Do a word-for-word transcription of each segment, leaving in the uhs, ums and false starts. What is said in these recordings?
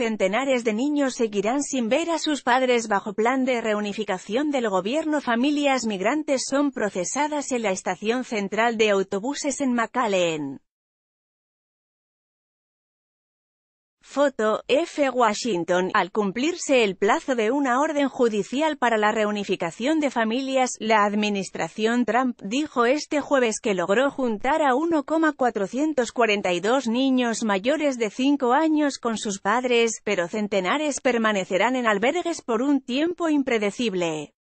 Centenares de niños seguirán sin ver a sus padres bajo plan de reunificación del gobierno. Familias migrantes son procesadas en la estación central de autobuses en McAllen. Foto, E F E Washington. Al cumplirse el plazo de una orden judicial para la reunificación de familias, la administración Trump dijo este jueves que logró juntar a uno coma cuatrocientos cuarenta y dos niños mayores de cinco años con sus padres, pero centenares permanecerán en albergues por un tiempo impredecible.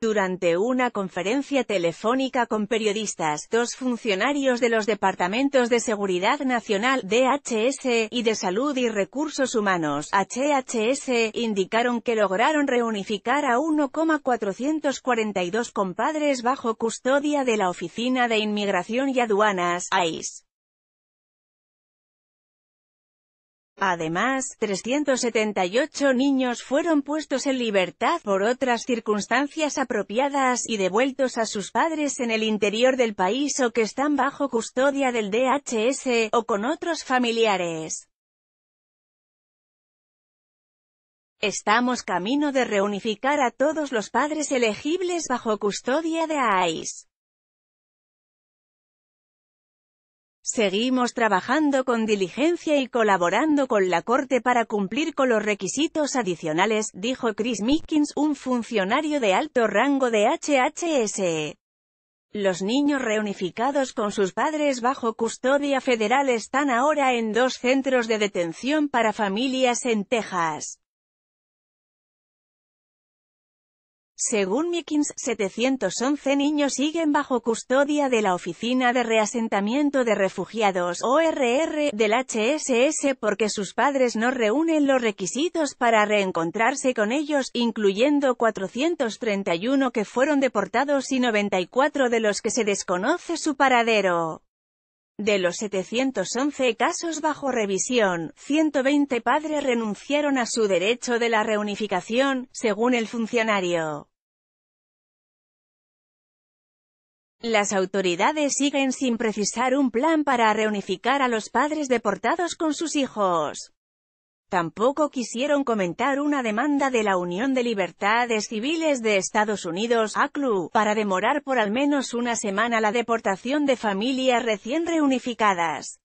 Durante una conferencia telefónica con periodistas, dos funcionarios de los Departamentos de Seguridad Nacional, D H S, y de Salud y Recursos Humanos, H H S, indicaron que lograron reunificar a uno coma cuatrocientos cuarenta y dos compadres bajo custodia de la Oficina de Inmigración y Aduanas, I C E. Además, trescientos setenta y ocho niños fueron puestos en libertad por otras circunstancias apropiadas y devueltos a sus padres en el interior del país o que están bajo custodia del D H S, o con otros familiares. Estamos camino de reunificar a todos los padres elegibles bajo custodia de I C E. Seguimos trabajando con diligencia y colaborando con la Corte para cumplir con los requisitos adicionales, dijo Chris Meekins, un funcionario de alto rango de H H S. Los niños reunificados con sus padres bajo custodia federal están ahora en dos centros de detención para familias en Texas. Según Meekins, setecientos once niños siguen bajo custodia de la Oficina de Reasentamiento de Refugiados, O R R, del H H S porque sus padres no reúnen los requisitos para reencontrarse con ellos, incluyendo cuatrocientos treinta y uno que fueron deportados y noventa y cuatro de los que se desconoce su paradero. De los setecientos once casos bajo revisión, ciento veinte padres renunciaron a su derecho de la reunificación, según el funcionario. Las autoridades siguen sin precisar un plan para reunificar a los padres deportados con sus hijos. Tampoco quisieron comentar una demanda de la Unión de Libertades Civiles de Estados Unidos, A C L U, para demorar por al menos una semana la deportación de familias recién reunificadas.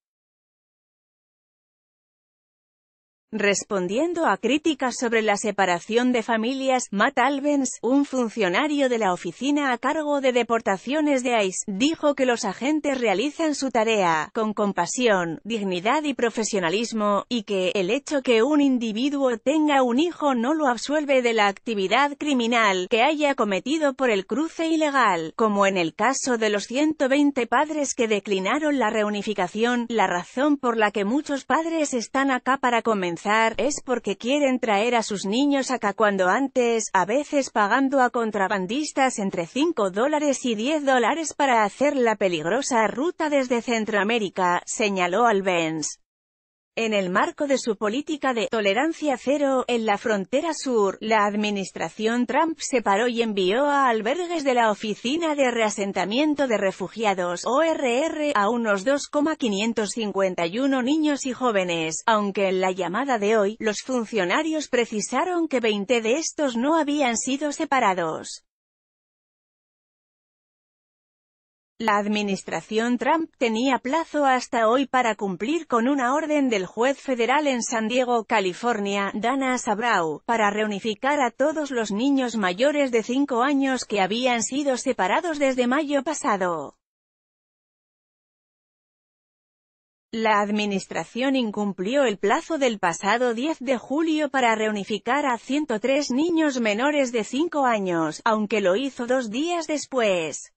Respondiendo a críticas sobre la separación de familias, Matt Albence, un funcionario de la oficina a cargo de deportaciones de I C E, dijo que los agentes realizan su tarea con compasión, dignidad y profesionalismo, y que el hecho que un individuo tenga un hijo no lo absuelve de la actividad criminal que haya cometido por el cruce ilegal, como en el caso de los ciento veinte padres que declinaron la reunificación. La razón por la que muchos padres están acá para comenzar es porque quieren traer a sus niños acá cuando antes, a veces pagando a contrabandistas entre cinco dólares y diez dólares para hacer la peligrosa ruta desde Centroamérica, señaló Albence. En el marco de su política de «tolerancia cero» en la frontera sur, la administración Trump separó y envió a albergues de la Oficina de Reasentamiento de Refugiados, O R R, a unos dos mil quinientos cincuenta y uno niños y jóvenes, aunque en la llamada de hoy, los funcionarios precisaron que veinte de estos no habían sido separados. La administración Trump tenía plazo hasta hoy para cumplir con una orden del juez federal en San Diego, California, Dana Sabraw, para reunificar a todos los niños mayores de cinco años que habían sido separados desde mayo pasado. La administración incumplió el plazo del pasado diez de julio para reunificar a ciento tres niños menores de cinco años, aunque lo hizo dos días después.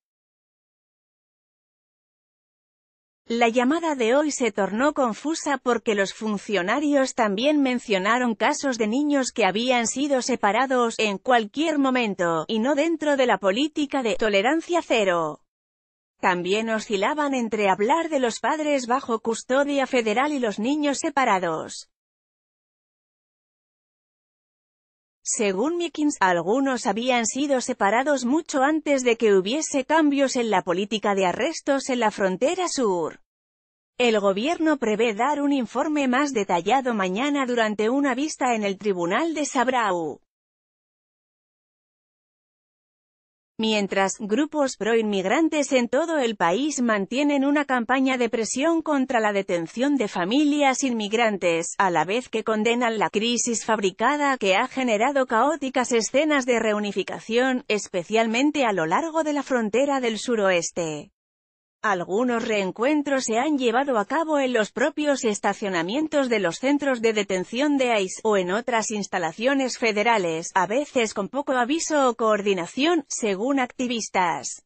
La llamada de hoy se tornó confusa porque los funcionarios también mencionaron casos de niños que habían sido separados en cualquier momento, y no dentro de la política de «tolerancia cero». También oscilaban entre hablar de los padres bajo custodia federal y los niños separados. Según Meekins, algunos habían sido separados mucho antes de que hubiese cambios en la política de arrestos en la frontera sur. El gobierno prevé dar un informe más detallado mañana durante una vista en el tribunal de Sabraw. Mientras, grupos proinmigrantes en todo el país mantienen una campaña de presión contra la detención de familias inmigrantes, a la vez que condenan la crisis fabricada que ha generado caóticas escenas de reunificación, especialmente a lo largo de la frontera del suroeste. Algunos reencuentros se han llevado a cabo en los propios estacionamientos de los centros de detención de I C E, o en otras instalaciones federales, a veces con poco aviso o coordinación, según activistas.